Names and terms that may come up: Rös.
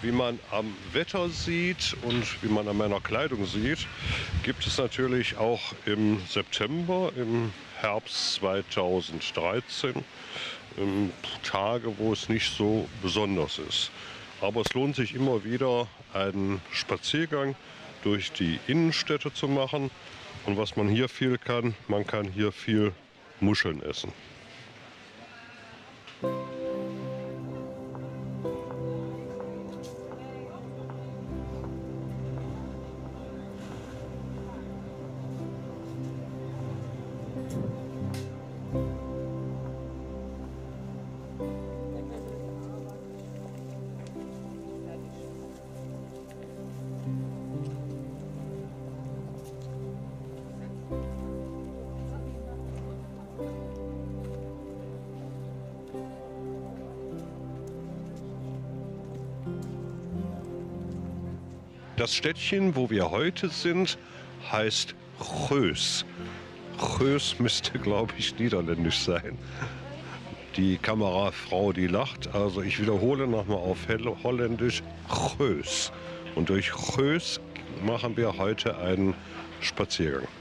Wie man am Wetter sieht und wie man an meiner Kleidung sieht, gibt es natürlich auch im September, im Herbst 2013, Tage, wo es nicht so besonders ist. Aber es lohnt sich immer wieder, einen Spaziergang durch die Innenstädte zu machen. Und was man hier viel kann, man kann hier viel Muscheln essen. Das Städtchen, wo wir heute sind, heißt Rös. Rös müsste, glaube ich, niederländisch sein. Die Kamerafrau, die lacht. Also ich wiederhole nochmal auf Holländisch Rös. Und durch Rös machen wir heute einen Spaziergang.